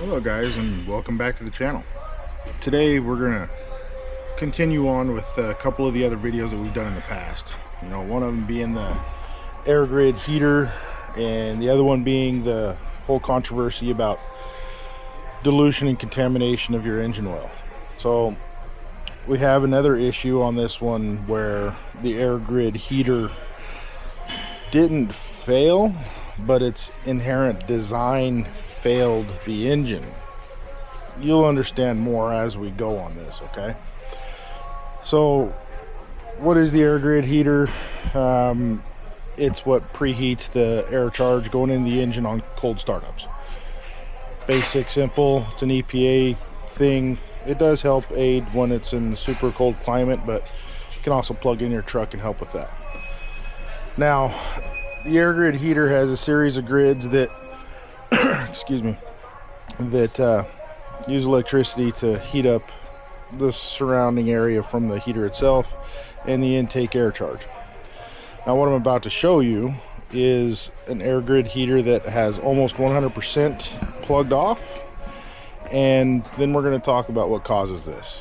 Hello guys, and welcome back to the channel. Today we're gonna continue on with a couple of the other videos that we've done in the past. You know, one of them being the air grid heater and the other one being the whole controversy about dilution and contamination of your engine oil. So we have another issue on this one where the air grid heater didn't fail, but its inherent design failed the engine. You'll understand more as we go on this, okay? So what is the air grid heater? It's what preheats the air charge going in the engine on cold startups. Basic, simple. It's an EPA thing. It does help aid when it's in super cold climate, but you can also plug in your truck and help with that. Now, the air grid heater has a series of grids that excuse me, that use electricity to heat up the surrounding area from the heater itself and the intake air charge. Now what I'm about to show you is an air grid heater that has almost 100% plugged off, and then we're going to talk about what causes this.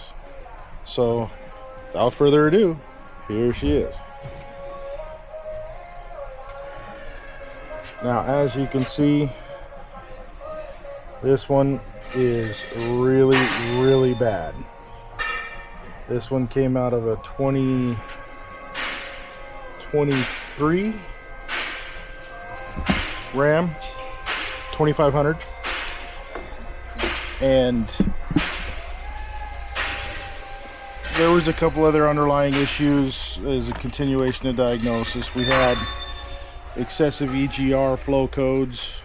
So without further ado, here she is. Now, as you can see, this one is really bad. This one came out of a 2023 Ram 2500, and there was a couple other underlying issues as a continuation of diagnosis. We had excessive EGR flow codes,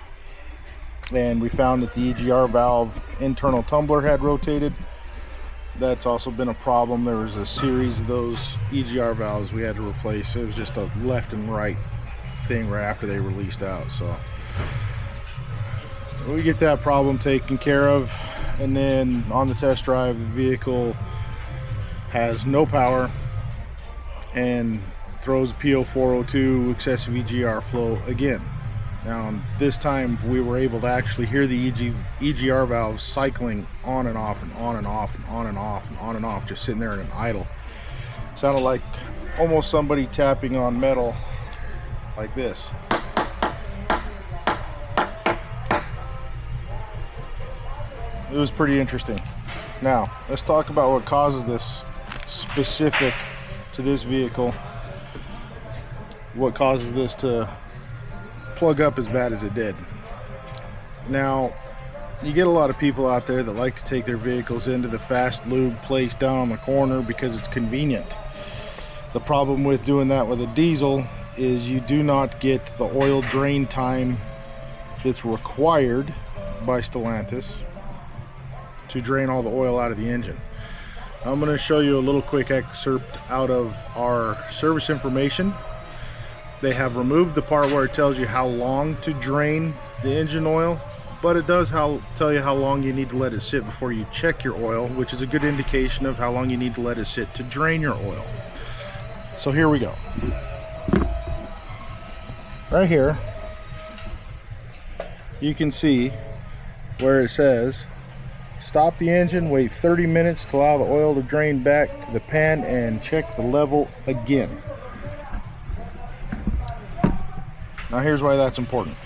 and we found that the EGR valve internal tumbler had rotated. That's also been a problem. There was a series of those EGR valves we had to replace. It was just a left and right thing right after they released out. So we get that problem taken care of, and then on the test drive the vehicle has no power and throws PO402 excessive EGR flow again. Now this time we were able to actually hear the EGR valve cycling on and off and on and off and on and off and on and off, just sitting there in an idle. Sounded like almost somebody tapping on metal like this. It was pretty interesting. Now let's talk about what causes this, specific to this vehicle. What causes this to plug up as bad as it did. Now, you get a lot of people out there that like to take their vehicles into the fast lube place down on the corner because it's convenient. The problem with doing that with a diesel is you do not get the oil drain time that's required by Stellantis to drain all the oil out of the engine. I'm going to show you a little quick excerpt out of our service information. They have removed the part where it tells you how long to drain the engine oil, but it does tell you how long you need to let it sit before you check your oil, which is a good indication of how long you need to let it sit to drain your oil. So here we go. Right here, you can see where it says, stop the engine, wait 30 minutes to allow the oil to drain back to the pan, and check the level again. Now here's why that's important.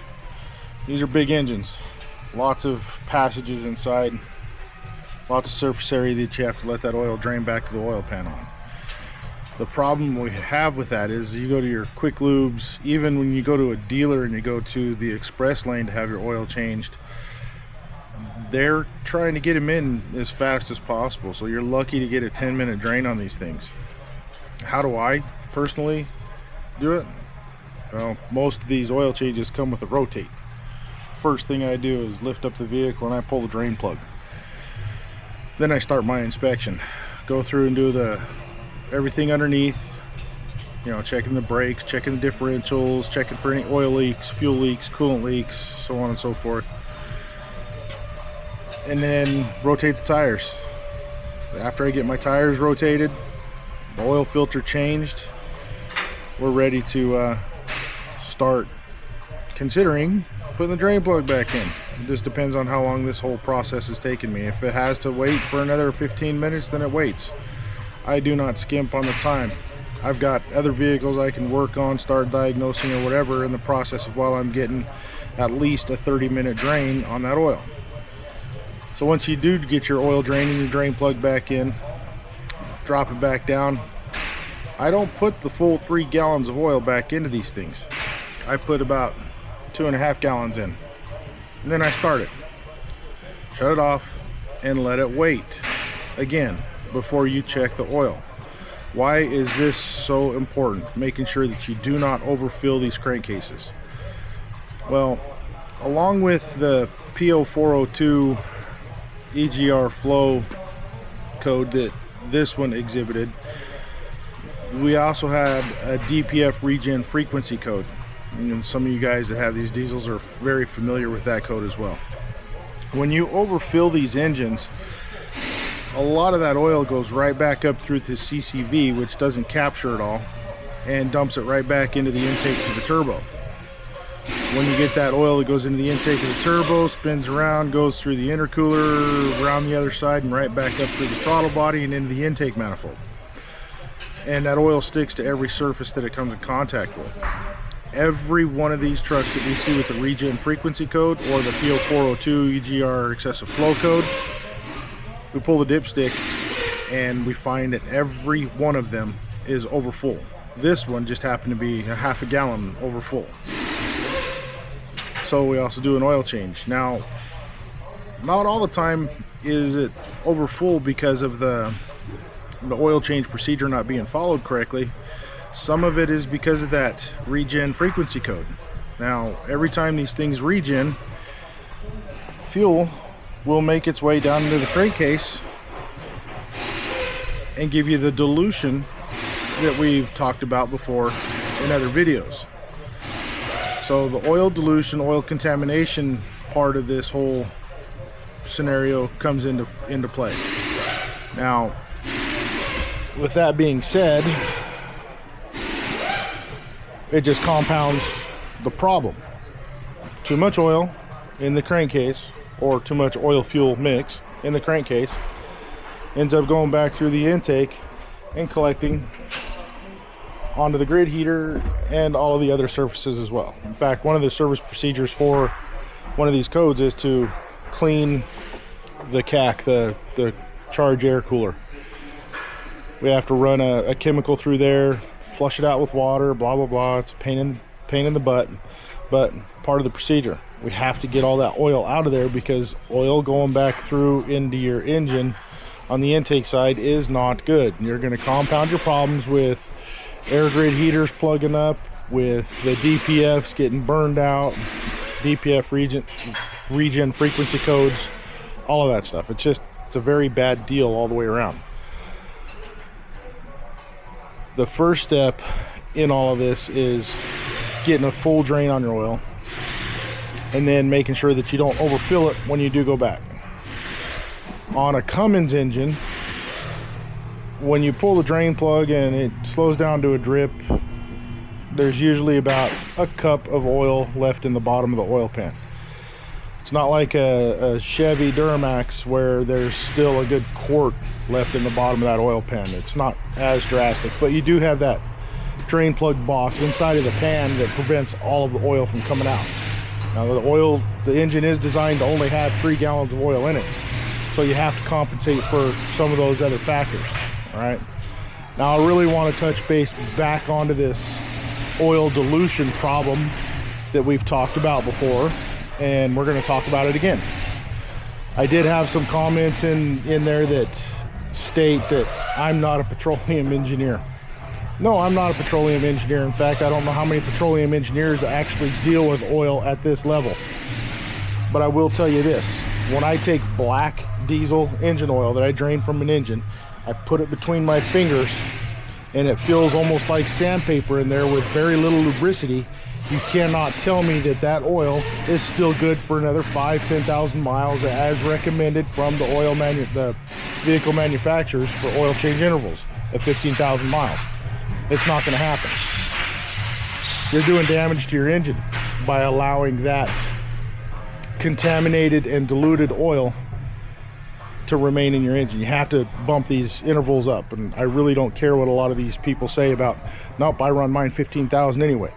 These are big engines, lots of passages inside, lots of surface area that you have to let that oil drain back to the oil pan on. The problem we have with that is you go to your quick lubes, even when you go to a dealer and you go to the express lane to have your oil changed, they're trying to get them in as fast as possible. So you're lucky to get a 10-minute drain on these things. How do I personally do it? Well, most of these oil changes come with a rotate. First thing I do is lift up the vehicle and I pull the drain plug. Then I start my inspection. Go through and do everything underneath, you know, checking the brakes, checking the differentials, checking for any oil leaks, fuel leaks, coolant leaks, so on and so forth. And then rotate the tires. After I get my tires rotated, the oil filter changed, we're ready to start considering putting the drain plug back in. It just depends on how long this whole process has taken me. If it has to wait for another 15 minutes, then it waits. I do not skimp on the time. I've got other vehicles I can work on, start diagnosing or whatever in the process of while I'm getting at least a 30-minute drain on that oil. So once you do get your oil drain and your drain plug back in, drop it back down. I don't put the full 3 gallons of oil back into these things. I put about 2.5 gallons in, and then I start it, shut it off, and let it wait again before you check the oil. Why is this so important? Making sure that you do not overfill these crankcases. Well, along with the PO402 EGR flow code that this one exhibited, we also had a DPF regen frequency code. And some of you guys that have these diesels are very familiar with that code as well. When you overfill these engines, a lot of that oil goes right back up through the CCV, which doesn't capture it all, and dumps it right back into the intake to the turbo. When you get that oil, it goes into the intake of the turbo, spins around, goes through the intercooler, around the other side, and right back up through the throttle body and into the intake manifold. And that oil sticks to every surface that it comes in contact with. Every one of these trucks that we see with the regen frequency code or the PO402 EGR excessive flow code, we pull the dipstick and we find that every one of them is overfull. This one just happened to be a 1/2 gallon overfull. So we also do an oil change. Now, not all the time is it overfull because of the oil change procedure not being followed correctly. Some of it is because of that regen frequency code. Now, every time these things regen, fuel will make its way down into the crankcase and give you the dilution that we've talked about before in other videos. So the oil dilution, oil contamination part of this whole scenario comes into play. Now, with that being said, it just compounds the problem. Too much oil in the crankcase, or too much oil fuel mix in the crankcase, ends up going back through the intake and collecting onto the grid heater and all of the other surfaces as well. In fact, one of the service procedures for one of these codes is to clean the CAC, the charge air cooler. We have to run a chemical through there, flush it out with water, blah blah blah. It's a pain in the butt, but part of the procedure. We have to get all that oil out of there because oil going back through into your engine on the intake side is not good. You're going to compound your problems with air grid heaters plugging up, with the DPFs getting burned out, DPF regen frequency codes, all of that stuff. It's a very bad deal all the way around. The first step in all of this is getting a full drain on your oil, and then making sure that you don't overfill it when you do go back. On a Cummins engine, when you pull the drain plug and it slows down to a drip, there's usually about a cup of oil left in the bottom of the oil pan. It's not like a Chevy Duramax where there's still a good quart left in the bottom of that oil pan. It's not as drastic, but you do have that drain plug boss inside of the pan that prevents all of the oil from coming out. Now the engine is designed to only have 3 gallons of oil in it, so you have to compensate for some of those other factors. All right, now I really want to touch base back onto this oil dilution problem that we've talked about before, and we're going to talk about it again. I did have some comments in there that state that I'm not a petroleum engineer. No, I'm not a petroleum engineer. In fact, I don't know how many petroleum engineers actually deal with oil at this level. But I will tell you this. When I take black diesel engine oil that I drain from an engine, I put it between my fingers, and it feels almost like sandpaper in there with very little lubricity. You cannot tell me that that oil is still good for another 5,000 to 10,000 miles as recommended from the vehicle manufacturers for oil change intervals of 15,000 miles. It's not going to happen. You're doing damage to your engine by allowing that contaminated and diluted oil to remain in your engine. You have to bump these intervals up, and I really don't care what a lot of these people say about, nope, I run mine 15,000 anyway,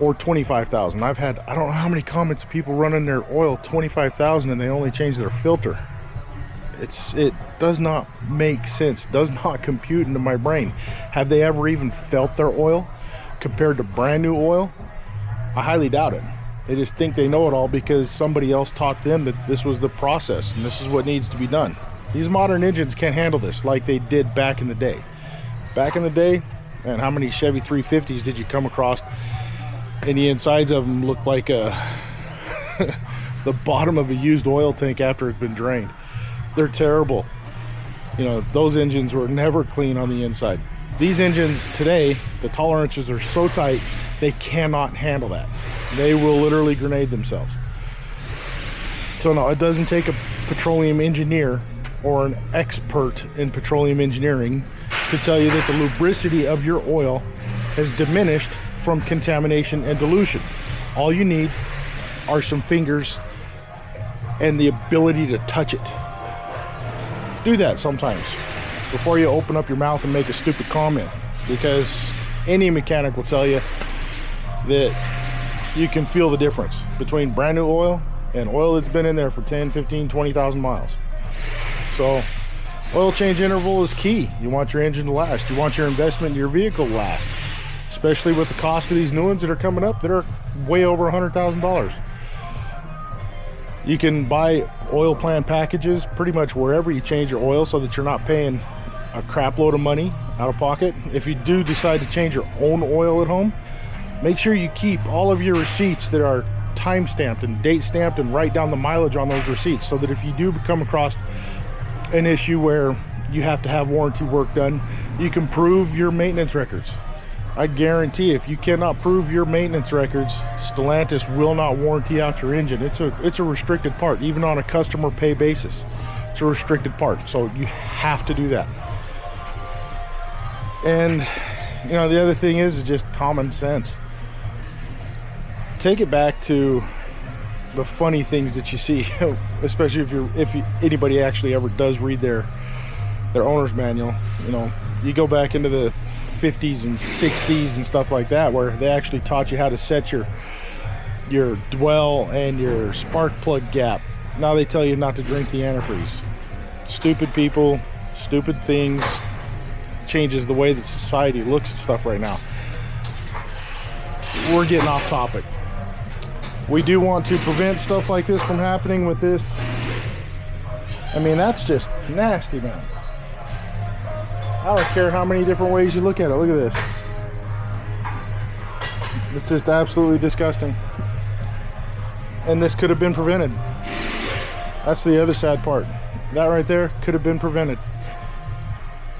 or 25,000. I've had, I don't know how many comments of people running their oil 25,000 and they only change their filter. It does not make sense, does not compute into my brain. Have they ever even felt their oil compared to brand new oil? I highly doubt it. They just think they know it all because somebody else taught them that this was the process and this is what needs to be done. These modern engines can't handle this like they did back in the day. Back in the day, man, how many Chevy 350s did you come across and the insides of them look like the bottom of a used oil tank after it's been drained? They're terrible. You know, those engines were never clean on the inside. These engines today, the tolerances are so tight, they cannot handle that. They will literally grenade themselves. So no, it doesn't take a petroleum engineer or an expert in petroleum engineering to tell you that the lubricity of your oil has diminished from contamination and dilution. All you need are some fingers and the ability to touch it. Do that sometimes before you open up your mouth and make a stupid comment, because any mechanic will tell you that you can feel the difference between brand new oil and oil that's been in there for 10, 15, 20,000 miles. So oil change interval is key. You want your engine to last. You want your investment in your vehicle to last, especially with the cost of these new ones that are coming up that are way over $100,000. You can buy oil plan packages pretty much wherever you change your oil so that you're not paying a crap load of money out of pocket. If you do decide to change your own oil at home, make sure you keep all of your receipts that are time stamped and date stamped, and write down the mileage on those receipts so that if you do come across an issue where you have to have warranty work done, you can prove your maintenance records. I guarantee if you cannot prove your maintenance records, Stellantis will not warranty out your engine. It's a restricted part, even on a customer pay basis. It's a restricted part, so you have to do that. And you know, the other thing is just common sense. Take it back to the funny things that you see, especially if anybody actually ever does read their owner's manual. You know, you go back into the 50s and 60s and stuff like that, where they actually taught you how to set your dwell and your spark plug gap. Now they tell you not to drink the antifreeze. Stupid people, stupid things. Changes the way that society looks at stuff right now. We're getting off topic. We do want to prevent stuff like this from happening with this. I mean, that's just nasty, man. I don't care how many different ways you look at it. Look at this. It's just absolutely disgusting. And this could have been prevented. That's the other sad part. That right there could have been prevented.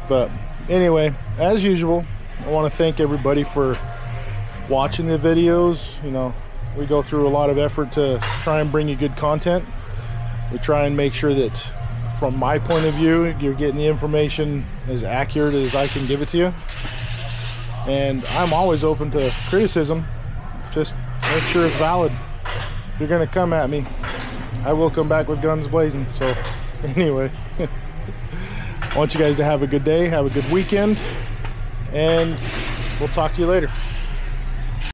But anyway, as usual, I want to thank everybody for watching the videos. You know, we go through a lot of effort to try and bring you good content. We try and make sure that, from my point of view, you're getting the information as accurate as I can give it to you. And I'm always open to criticism. Just make sure it's valid. If you're gonna come at me, I will come back with guns blazing. So anyway, I want you guys to have a good day, have a good weekend, and we'll talk to you later.